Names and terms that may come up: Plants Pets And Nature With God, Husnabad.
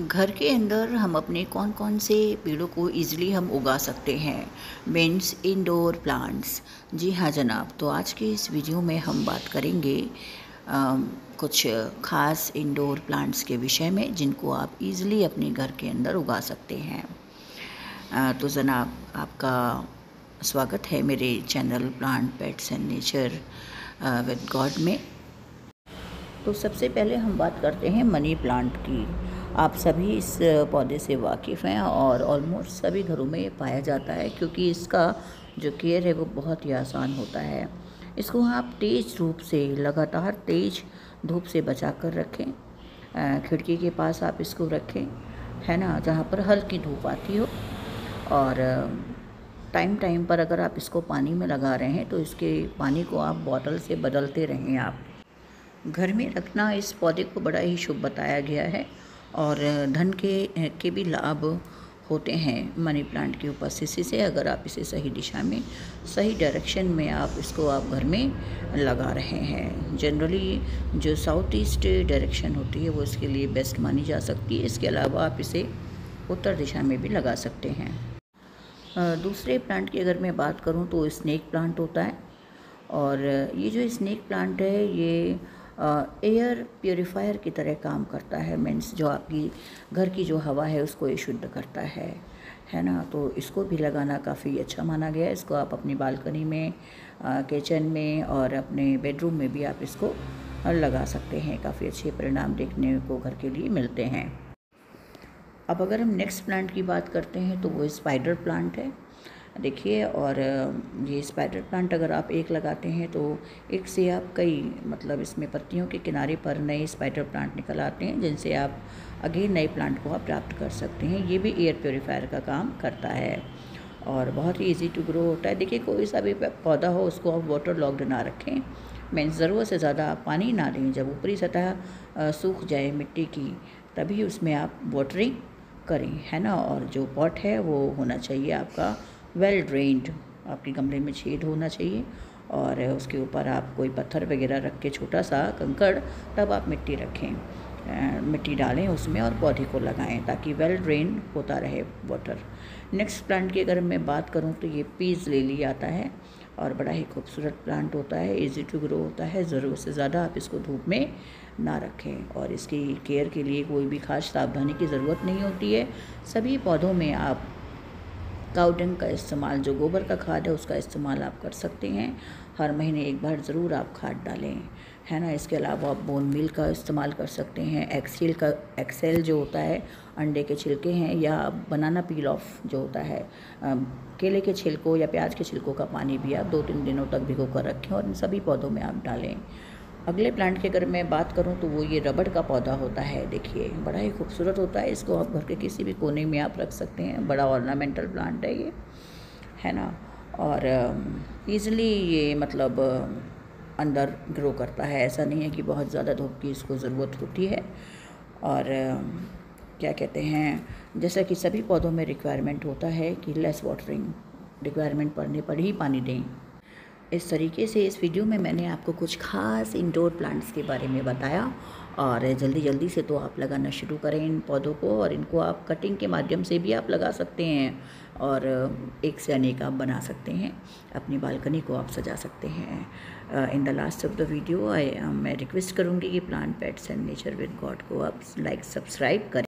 घर के अंदर हम अपने कौन कौन से पेड़ों को ईज़िली हम उगा सकते हैं, मीन्स इंडोर प्लांट्स। जी हाँ जनाब, तो आज के इस वीडियो में हम बात करेंगे कुछ ख़ास इंडोर प्लांट्स के विषय में जिनको आप ईज़िली अपने घर के अंदर उगा सकते हैं। तो जनाब आपका स्वागत है मेरे channel plant pets and nature with God में। तो सबसे पहले हम बात करते हैं मनी प्लांट की। आप सभी इस पौधे से वाकिफ़ हैं और ऑलमोस्ट सभी घरों में ये पाया जाता है, क्योंकि इसका जो केयर है वो बहुत ही आसान होता है। इसको आप तेज़ धूप से, लगातार तेज़ धूप से बचा कर रखें। खिड़की के पास आप इसको रखें, है ना, जहाँ पर हल्की धूप आती हो। और टाइम टाइम पर अगर आप इसको पानी में लगा रहे हैं तो इसके पानी को आप बॉटल से बदलते रहें। आप घर में रखना इस पौधे को बड़ा ही शुभ बताया गया है और धन के भी लाभ होते हैं मनी प्लांट की उपस्थिति से, अगर आप इसे सही दिशा में, सही डायरेक्शन में आप इसको आप घर में लगा रहे हैं। जनरली जो साउथ ईस्ट डायरेक्शन होती है वो इसके लिए बेस्ट मानी जा सकती है। इसके अलावा आप इसे उत्तर दिशा में भी लगा सकते हैं। दूसरे प्लांट की अगर मैं बात करूं तो स्नेक प्लांट होता है, और ये जो स्नेक प्लांट है ये एयर प्योरीफायर की तरह काम करता है। मीन्स जो आपकी घर की जो हवा है उसको ये शुद्ध करता है, है ना। तो इसको भी लगाना काफ़ी अच्छा माना गया है। इसको आप अपनी बालकनी में, किचन में और अपने बेडरूम में भी आप इसको लगा सकते हैं। काफ़ी अच्छे परिणाम देखने को घर के लिए मिलते हैं। अब अगर हम नेक्स्ट प्लांट की बात करते हैं तो वो स्पाइडर प्लांट है, देखिए। और ये स्पाइडर प्लांट अगर आप एक लगाते हैं तो एक से आप कई, मतलब इसमें पत्तियों के किनारे पर नए स्पाइडर प्लांट निकल आते हैं, जिनसे आप अगेन नए प्लांट को आप प्राप्त कर सकते हैं। ये भी एयर प्योरीफायर का काम करता है और बहुत ही इजी टू ग्रो होता है। देखिए, कोई सा भी पौधा हो उसको आप वाटर लॉक्ड ना रखें, मीन्स ज़रूरत से ज़्यादा आप पानी ना दें। जब ऊपरी सतह सूख जाए मिट्टी की तभी उसमें आप वाटरिंग करें, है ना। और जो पॉट है वो होना चाहिए आपका वेल ड्रेन्ड, आपके गमले में छेद होना चाहिए और उसके ऊपर आप कोई पत्थर वगैरह रख के, छोटा सा कंकड़, तब आप मिट्टी रखें, मिट्टी डालें उसमें और पौधे को लगाएं ताकि वेल ड्रेन होता रहे वाटर। नेक्स्ट प्लांट की अगर मैं बात करूं तो ये पीस लिली आता है और बड़ा ही खूबसूरत प्लांट होता है, इजी टू ग्रो होता है। ज़रूरत से ज़्यादा आप इसको धूप में ना रखें और इसकी केयर के लिए कोई भी खास सावधानी की ज़रूरत नहीं होती है। सभी पौधों में आप काउडंग का इस्तेमाल, जो गोबर का खाद है उसका इस्तेमाल आप कर सकते हैं। हर महीने एक बार ज़रूर आप खाद डालें, है ना। इसके अलावा आप बोन मील का इस्तेमाल कर सकते हैं। एक्सेल जो होता है, अंडे के छिलके हैं, या बनाना पील ऑफ जो होता है, केले के छिलकों या प्याज के छिलकों का पानी भी आप 2-3 दिनों तक भिगो कर रखें और इन सभी पौधों में आप डालें। अगले प्लांट की अगर मैं बात करूं तो वो ये रबड़ का पौधा होता है, देखिए, बड़ा ही खूबसूरत होता है। इसको आप घर के किसी भी कोने में आप रख सकते हैं। बड़ा ऑर्नामेंटल प्लांट है ये, है ना, और ईज़िली ये मतलब अंदर ग्रो करता है। ऐसा नहीं है कि बहुत ज़्यादा धूप की इसको ज़रूरत होती है। और क्या कहते हैं, जैसा कि सभी पौधों में रिक्वायरमेंट होता है कि लेस वाटरिंग, रिक्वायरमेंट पड़ने पर ही पानी दें। इस तरीके से इस वीडियो में मैंने आपको कुछ खास इंडोर प्लांट्स के बारे में बताया। और जल्दी जल्दी से तो आप लगाना शुरू करें इन पौधों को, और इनको आप कटिंग के माध्यम से भी आप लगा सकते हैं और एक से अनेक आप बना सकते हैं। अपनी बालकनी को आप सजा सकते हैं। In the last of the video मैं रिक्वेस्ट करूँगी कि plant pets and nature with God को आप लाइक, सब्सक्राइब करें।